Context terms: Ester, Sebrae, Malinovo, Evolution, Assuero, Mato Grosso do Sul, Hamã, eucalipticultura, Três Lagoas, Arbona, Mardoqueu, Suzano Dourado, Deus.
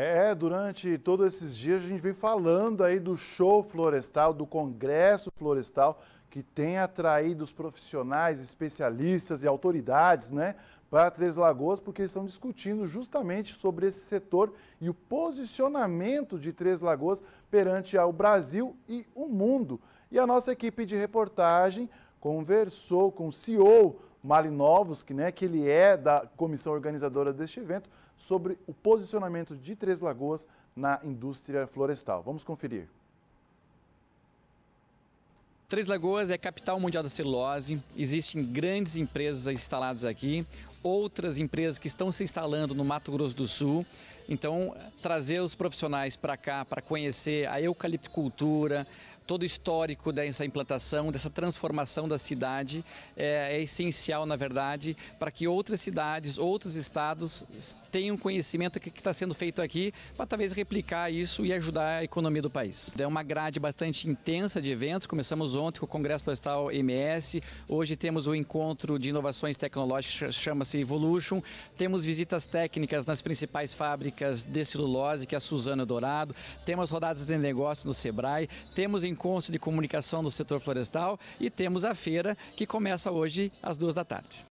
É, durante todos esses dias a gente vem falando aí do show florestal, do congresso florestal, que tem atraído os profissionais, especialistas e autoridades, né, para Três Lagoas, porque eles estão discutindo justamente sobre esse setor e o posicionamento de Três Lagoas perante ao Brasil e o mundo. E a nossa equipe de reportagem conversou com o CEO Malinovo, que ele é da comissão organizadora deste evento, sobre o posicionamento de Três Lagoas na indústria florestal. Vamos conferir. Três Lagoas é a capital mundial da celulose, existem grandes empresas instaladas aqui, outras empresas que estão se instalando no Mato Grosso do Sul. Então, trazer os profissionais para cá para conhecer a eucalipticultura, todo o histórico dessa implantação, dessa transformação da cidade, é essencial, na verdade, para que outras cidades, outros estados tenham conhecimento do que está sendo feito aqui, para talvez replicar isso e ajudar a economia do país. É uma grade bastante intensa de eventos. Começamos ontem com o Congresso Florestal MS, hoje temos o encontro de inovações tecnológicas, chama-se Evolution, temos visitas técnicas nas principais fábricas de celulose, que é a Suzano Dourado, temos rodadas de negócios do Sebrae, temos encontros de comunicação do setor florestal e temos a feira que começa hoje às 14h.